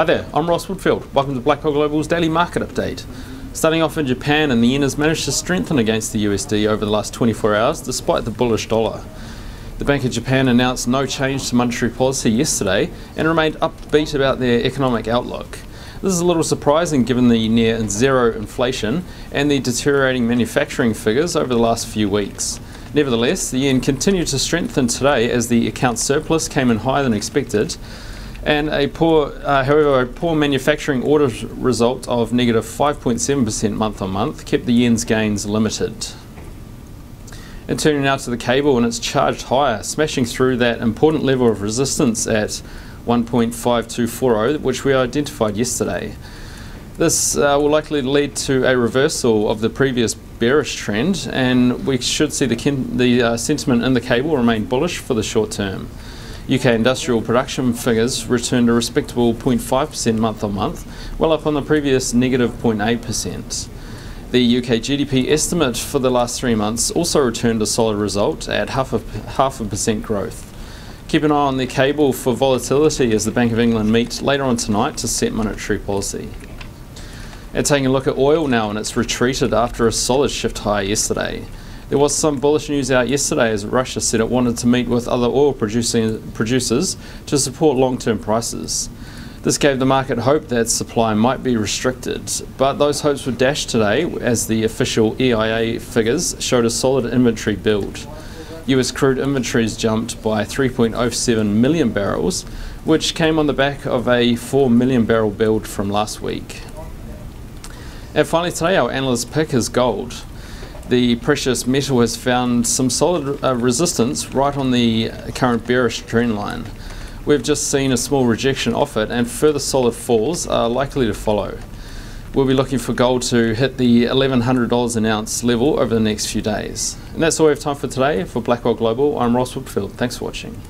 Hi there, I'm Ross Woodfield. Welcome to Blackwell Global's Daily Market Update. Starting off in Japan, and the yen has managed to strengthen against the USD over the last 24 hours despite the bullish dollar. The Bank of Japan announced no change to monetary policy yesterday and remained upbeat about their economic outlook. This is a little surprising given the near zero inflation and the deteriorating manufacturing figures over the last few weeks. Nevertheless, the yen continued to strengthen today as the account surplus came in higher than expected, and a poor manufacturing orders result of negative 5.7% month on month kept the yen's gains limited. And turning now to the cable, and it's charged higher, smashing through that important level of resistance at 1.5240, which we identified yesterday. This will likely lead to a reversal of the previous bearish trend, and we should see the sentiment in the cable remain bullish for the short term. UK industrial production figures returned a respectable 0.5% month on month, well up on the previous negative 0.8%. The UK GDP estimate for the last 3 months also returned a solid result at half a percent growth. Keep an eye on the cable for volatility as the Bank of England meets later on tonight to set monetary policy. And taking a look at oil now, and it's retreated after a solid shift higher yesterday. There was some bullish news out yesterday as Russia said it wanted to meet with other oil producers to support long-term prices. This gave the market hope that supply might be restricted, but those hopes were dashed today as the official EIA figures showed a solid inventory build. US crude inventories jumped by 3.07 million barrels, which came on the back of a 4 million barrel build from last week. And finally today, our analyst pick is gold. The precious metal has found some solid resistance right on the current bearish trend line. We've just seen a small rejection off it, and further solid falls are likely to follow. We'll be looking for gold to hit the $1,100 an ounce level over the next few days. And that's all we have time for today. For Blackwell Global, I'm Ross Woodfield. Thanks for watching.